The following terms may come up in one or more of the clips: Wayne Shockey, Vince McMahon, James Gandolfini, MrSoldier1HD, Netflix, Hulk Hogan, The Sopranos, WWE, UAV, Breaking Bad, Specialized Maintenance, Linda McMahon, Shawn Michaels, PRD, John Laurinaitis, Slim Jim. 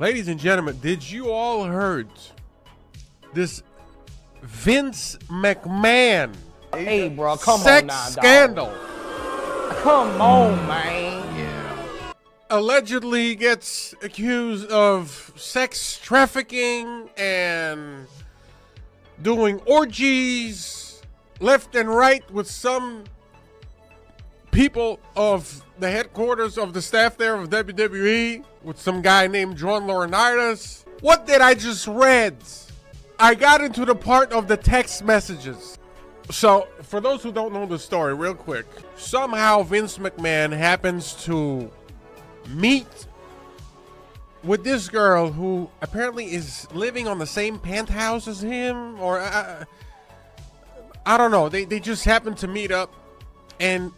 Ladies and gentlemen, did you all heard this Vince McMahon sex scandal? Come on, man. Yeah. Allegedly gets accused of sex trafficking and doing orgies left and right with some people of the headquarters of the staff there of WWE with some guy named John Laurinaitis. What did I just read? I got into the part of the text messages. So for those who don't know the story real quick, somehow Vince McMahon happens to meet with this girl who apparently is living on the same penthouse as him, or I don't know. They just happened to meet up. And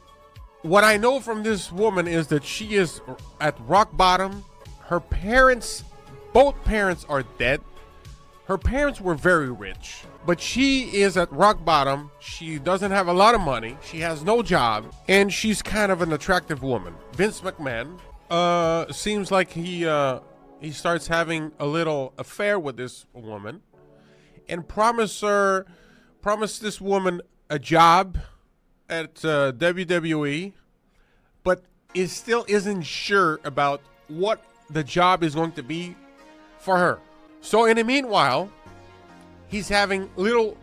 what I know from this woman is that she is at rock bottom. Her parents, both parents are dead. Her parents were very rich, but she is at rock bottom. She doesn't have a lot of money. She has no job, and she's kind of an attractive woman. Vince McMahon seems like he starts having a little affair with this woman and promised this woman a job at WWE, but it still isn't sure about what the job is going to be for her. So in the meanwhile, he's having little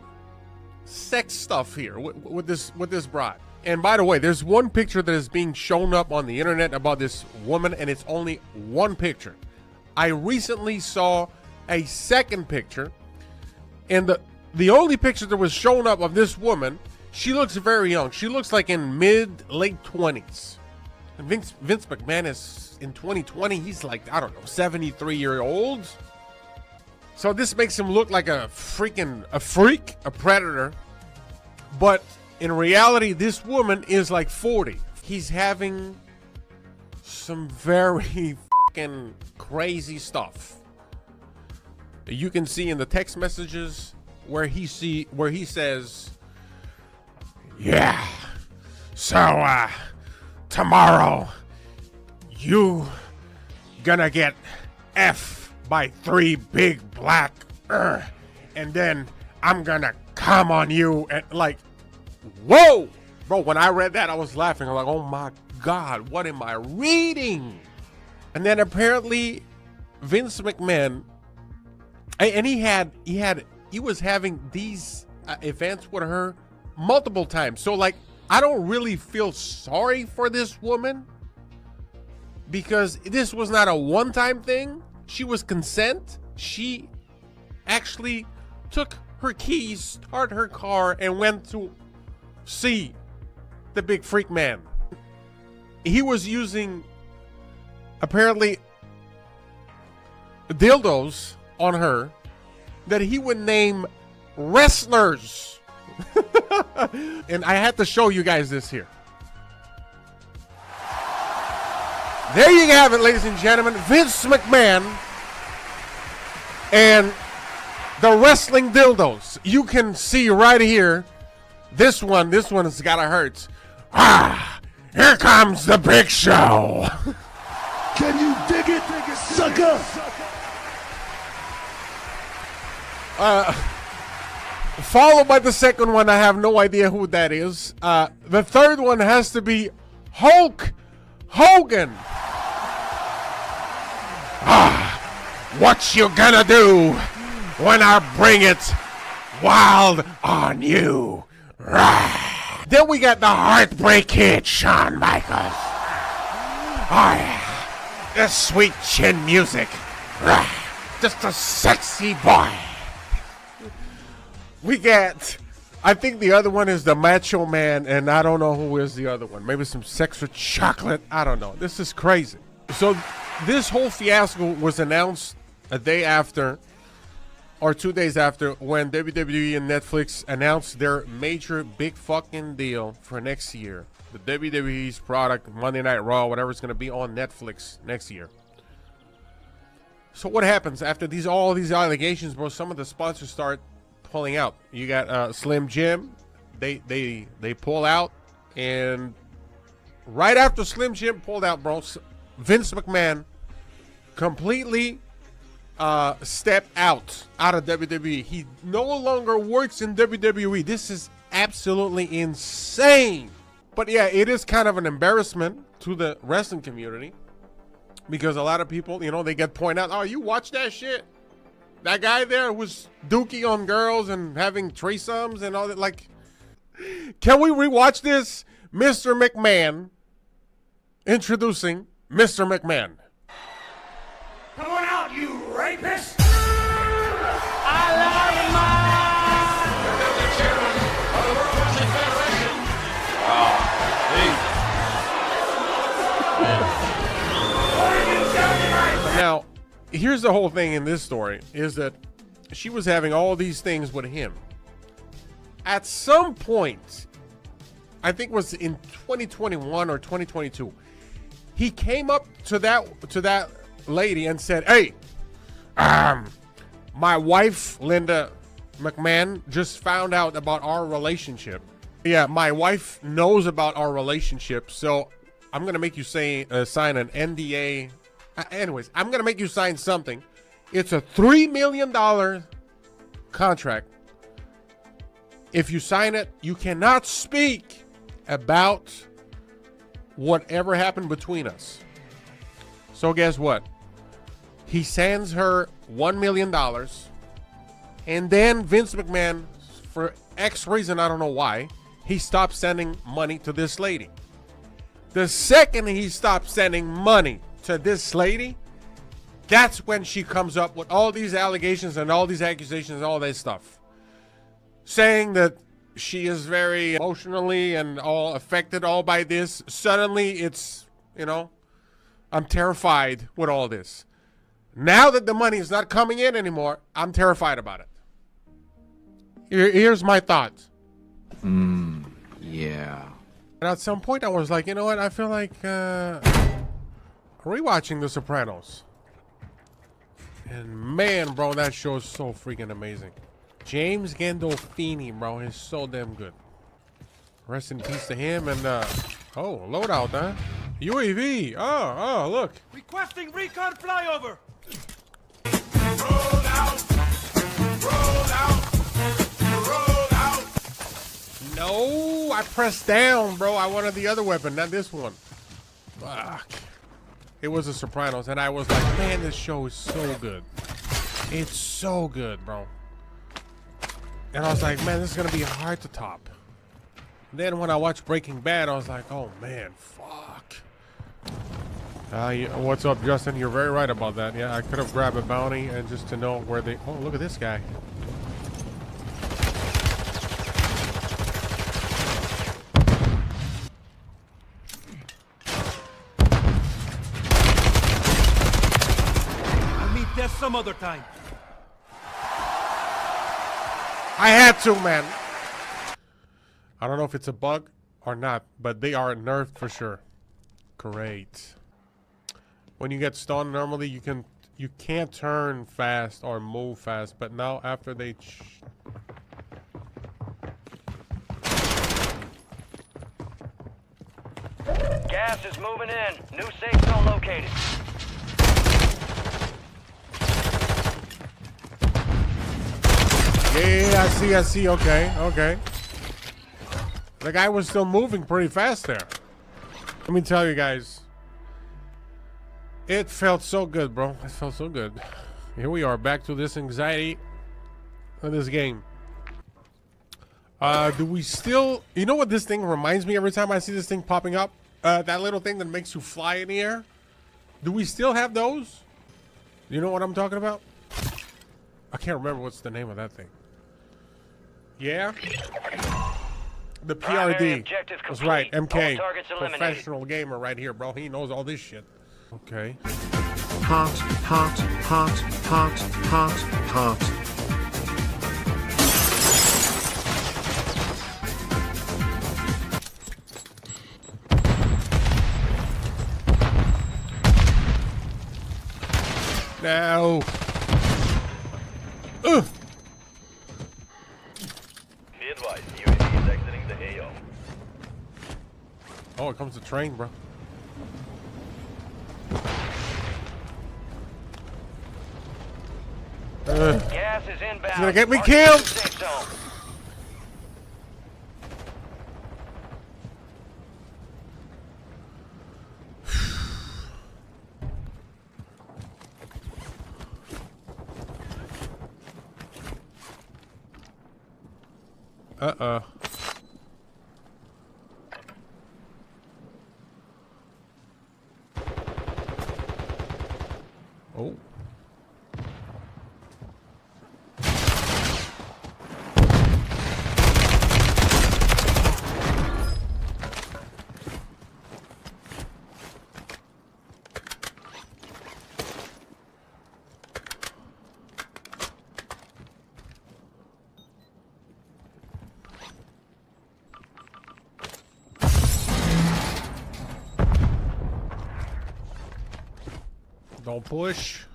sex stuff here with this bride. And by the way, there's one picture that is being shown up on the internet about this woman, and it's only one picture. I recently saw a second picture, and the only picture that was shown up of this woman, she looks very young. She looks like in mid-late 20s. And Vince McMahon is in 2020. He's like, I don't know, 73-year-old. So this makes him look like a freaking, a freak, a predator. But in reality, this woman is like 40. He's having some very fucking crazy stuff. You can see in the text messages where he says, yeah, so tomorrow you gonna get F by 3 big black and then I'm gonna come on you. And like, whoa, bro, when I read that I was laughing. I'm like, oh my god, what am I reading? And then apparently Vince McMahon, and he was having these events with her multiple times. So like, I don't really feel sorry for this woman, because this was not a one-time thing. She was consent. She actually took her keys, started her car, and went to see the big freak man. He was using apparently dildos on her that he would name wrestlers. And I had to show you guys this here. There you have it, ladies and gentlemen. Vince McMahon and the wrestling dildos. You can see right here. This one has gotta hurt. Ah, here comes the Big Show. Can you dig it, sucker? Followed by the second one, I have no idea who that is. The third one has to be Hulk Hogan. Ah, what you gonna do when I bring it wild on you? Ah. Then we got the Heartbreak Kid, Shawn Michaels. Ah, the sweet chin music. Ah, just a sexy boy. We got, I think the other one is the Macho Man, and I don't know who is the other one. Maybe some sex with chocolate. I don't know. This is crazy. So this whole fiasco was announced a day after, or 2 days after, when WWE and Netflix announced their major big fucking deal for next year. The WWE's product, Monday Night Raw, whatever it's going to be on Netflix next year. So what happens after all these allegations, bro? Some of the sponsors start pulling out. You got Slim Jim. They pull out, and right after Slim Jim pulled out, bro, Vince McMahon completely step out of WWE. He no longer works in WWE. This is absolutely insane. But yeah, it is kind of an embarrassment to the wrestling community, because a lot of people, you know, they get pointed out, oh, you watch that shit? That guy there was dookie on girls and having threesomes and all that. Like, can we rewatch this? Mr. McMahon, introducing Mr. McMahon. Come on out, you rapist! Now, here's the whole thing in this story, is that she was having all these things with him. At some point, I think it was in 2021 or 2022, he came up to that lady and said, hey, my wife, Linda McMahon, just found out about our relationship. Yeah, my wife knows about our relationship, so I'm going to make you sign an NDA. Anyways, I'm going to make you sign something. It's a $3 million contract. If you sign it, you cannot speak about whatever happened between us. So guess what? He sends her $1 million. And then Vince McMahon, for X reason, I don't know why, he stopped sending money to this lady. The second he stopped sending money to this lady, that's when she comes up with all these allegations and all these accusations and all that stuff, saying that she is very emotionally and all affected all by this. Suddenly it's, you know, I'm terrified with all this. Now that the money is not coming in anymore, I'm terrified about it. Here's my thoughts. Yeah. And at some point I was like, you know what? I feel like rewatching The Sopranos. And man, bro, that show is so freaking amazing. James Gandolfini, bro, is so damn good. Rest in peace to him. And oh, loadout, huh? UAV. Oh, look. Requesting recon flyover. Roll out. Roll out. Roll out. No, I pressed down, bro. I wanted the other weapon, not this one. Fuck. It was The Sopranos, and I was like, man, this show is so good. It's so good, bro. And I was like, man, this is going to be hard to top. And then when I watched Breaking Bad, I was like, oh, man, fuck. What's up, Justin? You're very right about that. Yeah, I could have grabbed a bounty and just to know where they... Oh, look at this guy. Some other time. I had to, man. I don't know if it's a bug or not, but they are nerfed for sure. Great. When you get stunned, normally you can't turn fast or move fast, but now after they gas is moving in. New safe zone located. Yeah, I see. Okay. The guy was still moving pretty fast there. Let me tell you guys. It felt so good, bro. It felt so good. Here we are, back to this anxiety of this game. Do we still... You know what this thing reminds me every time I see this thing popping up? That little thing that makes you fly in the air? Do we still have those? You know what I'm talking about? I can't remember what's the name of that thing. Yeah, the PRD was right. MK, professional gamer right here, bro. He knows all this shit. Okay. Heart. No. Ugh. Oh, it comes the train, bro. Gas is inbound. He's gonna get me killed. Uh-oh. Oh. Don't push.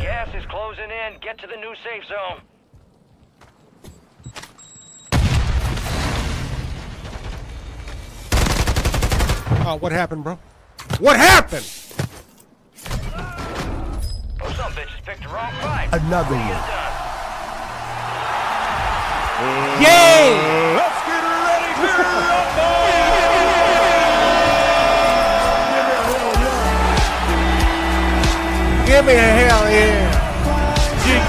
Gas is closing in. Get to the new safe zone. Oh, what happened, bro? What happened? Oh, some bitches picked the wrong fight. Another one. Yay! Let's get ready to rumble! Give me a hell yeah. Jeez.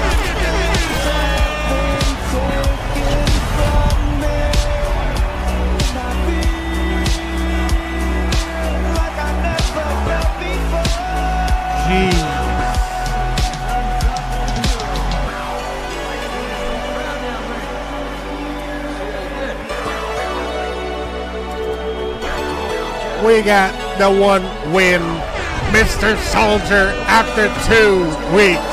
We got the one win, Mr. Soldier, after 2 weeks.